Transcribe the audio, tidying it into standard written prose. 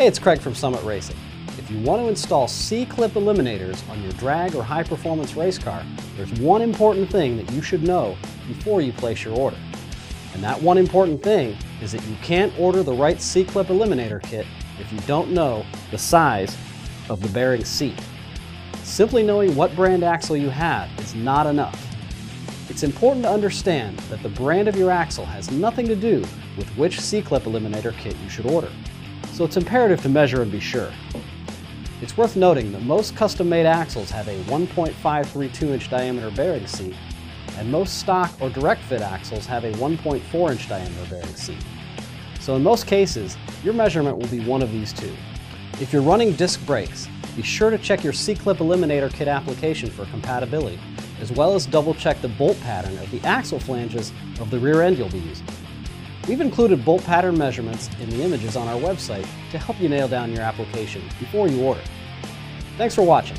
Hey, it's Craig from Summit Racing. If you want to install C-clip eliminators on your drag or high-performance race car, there's one important thing that you should know before you place your order. And that one important thing is that you can't order the right C-clip eliminator kit if you don't know the size of the bearing seat. Simply knowing what brand axle you have is not enough. It's important to understand that the brand of your axle has nothing to do with which C-clip eliminator kit you should order, so it's imperative to measure and be sure. It's worth noting that most custom-made axles have a 1.532-inch diameter bearing seat, and most stock or direct fit axles have a 1.4-inch diameter bearing seat. So in most cases, your measurement will be one of these two. If you're running disc brakes, be sure to check your C-clip eliminator kit application for compatibility, as well as double-check the bolt pattern of the axle flanges of the rear end you'll be using. We've included bolt pattern measurements in the images on our website to help you nail down your application before you order. Thanks for watching.